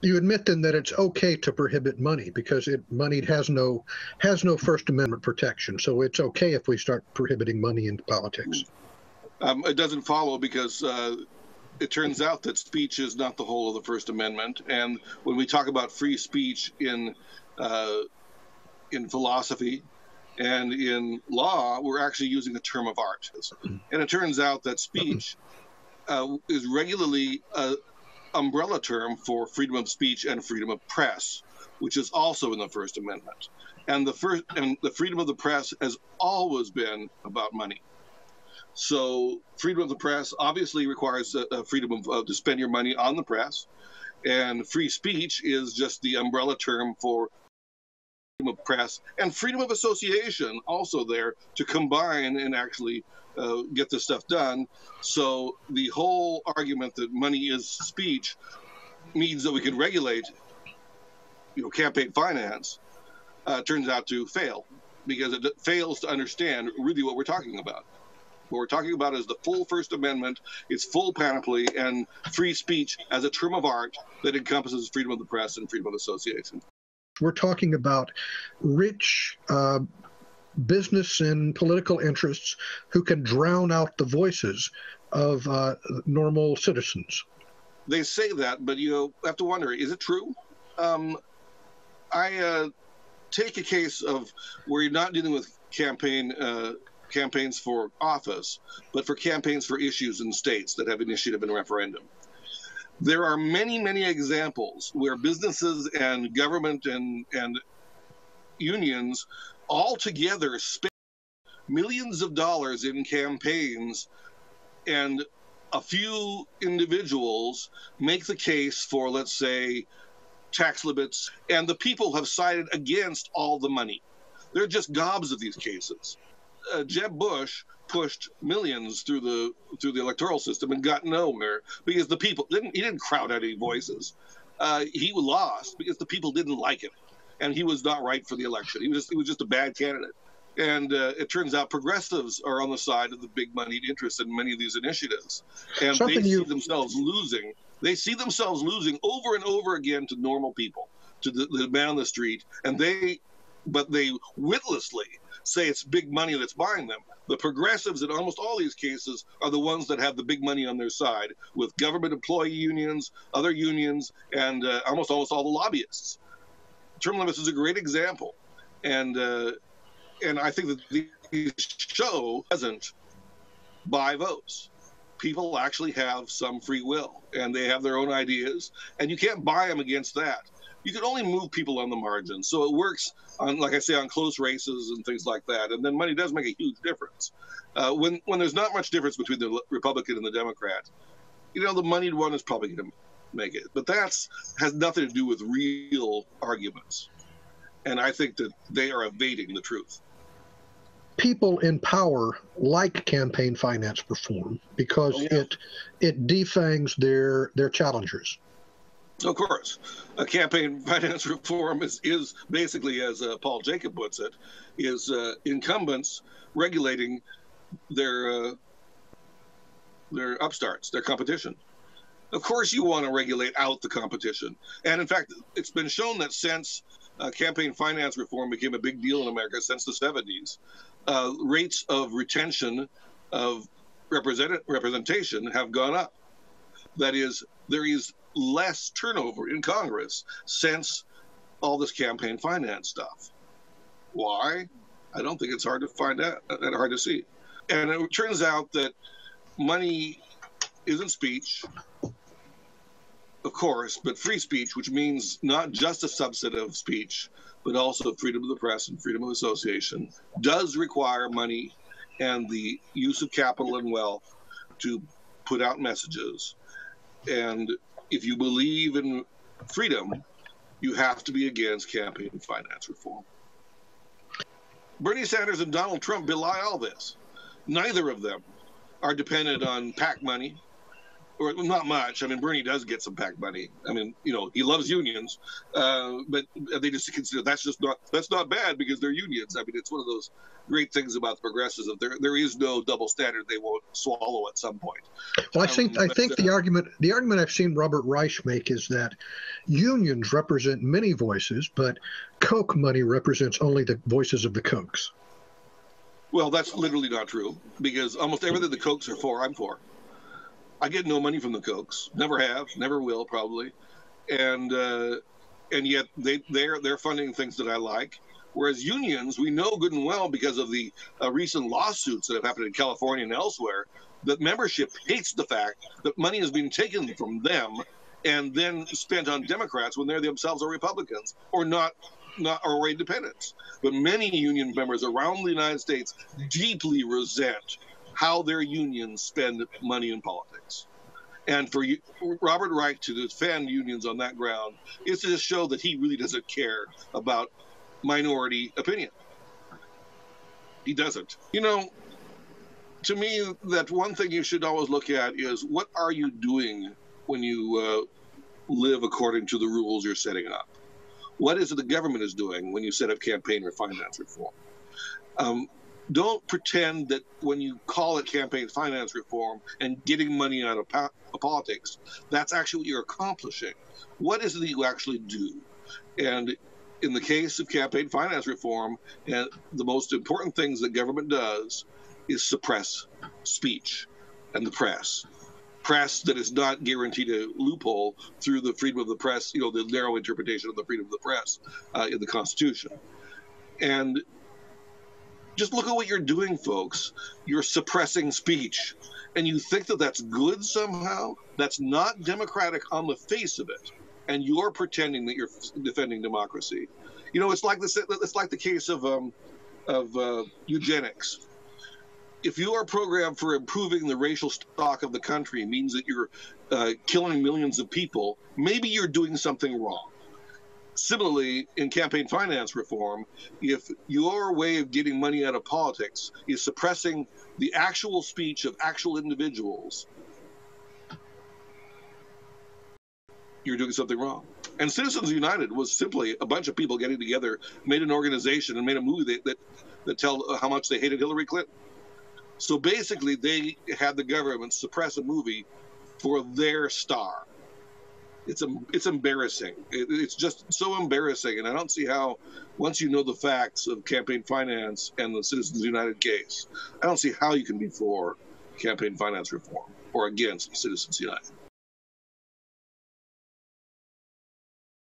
you admit then that it's okay to prohibit money because money has no First Amendment protection. So it's okay if we start prohibiting money in politics. It doesn't follow because it turns out that speech is not the whole of the First Amendment. And when we talk about free speech in philosophy and in law, we're actually using a term of art. And it turns out that speech is regularly an umbrella term for freedom of speech and freedom of press, which is also in the First Amendment. And the freedom of the press has always been about money. So freedom of the press obviously requires a freedom to spend your money on the press, and free speech is just the umbrella term for freedom of press and freedom of association also there to combine and actually get this stuff done. So the whole argument that money is speech means that we can regulate, campaign finance turns out to fail because it fails to understand really what we're talking about. What we're talking about is the full First Amendment, its full panoply, and free speech as a term of art that encompasses freedom of the press and freedom of association. We're talking about rich business and political interests who can drown out the voices of normal citizens. They say that, but you have to wonder, is it true? I take a case of where you're not dealing with campaigns for office, but for campaigns for issues in states that have initiative and referendum. There are many, many examples where businesses and government and unions all together spend millions of dollars in campaigns, and a few individuals make the case for, let's say, tax limits, and the people have sided against all the money. They're just gobs of these cases. Jeb Bush pushed millions through the electoral system and got nowhere because the people didn't. He didn't crowd out any voices. He lost because the people didn't like him, and he was not right for the election. He was just a bad candidate. And it turns out progressives are on the side of the big moneyed interests in many of these initiatives, and they see themselves losing over and over again to normal people, to the man on the street, but they witlessly say it's big money that's buying them. The progressives in almost all these cases are the ones that have the big money on their side, with government employee unions, other unions, and almost all the lobbyists. Term limits is a great example. And I think that these show doesn't buy votes. People actually have some free will, and they have their own ideas, and you can't buy them against that. You can only move people on the margin. So it works on, like I say, on close races and things like that. And then money does make a huge difference. When there's not much difference between the Republican and the Democrat, the moneyed one is probably going to make it. But that has nothing to do with real arguments. And I think that they are evading the truth. People in power like campaign finance reform because it defangs their challengers. Of course. A campaign finance reform is basically, as Paul Jacob puts it, is incumbents regulating their upstarts, their competition. Of course you want to regulate out the competition. And in fact, it's been shown that since campaign finance reform became a big deal in America, since the 70s, rates of retention of representation have gone up. That is, there is less turnover in Congress since all this campaign finance stuff. Why? I don't think it's hard to find out and hard to see. And it turns out that money isn't speech, of course, but free speech, which means not just a subset of speech, but also freedom of the press and freedom of association, does require money and the use of capital and wealth to put out messages. And if you believe in freedom, you have to be against campaign finance reform. Bernie Sanders and Donald Trump belie all this. Neither of them are dependent on PAC money or not much. I mean, Bernie does get some PAC money. I mean, you know, he loves unions, but they just consider that's not bad because they're unions. I mean, it's one of those great things about the progressives. There is no double standard they won't swallow at some point. Well, I think the argument I've seen Robert Reich make is that unions represent many voices, but Koch money represents only the voices of the Kochs. Well, that's literally not true, because almost everything the Kochs are for, I'm for. I get no money from the Kochs. Never have, never will, probably. And yet they're funding things that I like. Whereas unions, we know good and well because of the recent lawsuits that have happened in California and elsewhere, that membership hates the fact that money has been taken from them and then spent on Democrats when they themselves are Republicans or not independents. But many union members around the United States deeply resent how their unions spend money in politics. And for Robert Reich to defend unions on that ground is to just show that he really doesn't care about minority opinion. He doesn't. You know, to me, that one thing you should always look at is what are you doing when you live according to the rules you're setting up? What is it the government is doing when you set up campaign or finance reform? Don't pretend that when you call it campaign finance reform and getting money out of politics, that's actually what you're accomplishing. What is it that you actually do? And in the case of campaign finance reform, and the most important things that government does is suppress speech and the press. Press that is not guaranteed a loophole through the freedom of the press, you know, the narrow interpretation of the freedom of the press in the Constitution. And just look at what you're doing, folks. You're suppressing speech. And you think that that's good somehow? That's not democratic on the face of it. And you're pretending that you're defending democracy. You know, it's like the case of eugenics. If your program for improving the racial stock of the country means that you're killing millions of people, maybe you're doing something wrong. Similarly, in campaign finance reform, if your way of getting money out of politics is suppressing the actual speech of actual individuals, you're doing something wrong. And Citizens United was simply a bunch of people getting together, made an organization, and made a movie that tell how much they hated Hillary Clinton. So basically, they had the government suppress a movie for their star. It's embarrassing. It's just so embarrassing, and I don't see how, once you know the facts of campaign finance and the Citizens United case, I don't see how you can be for campaign finance reform or against Citizens United.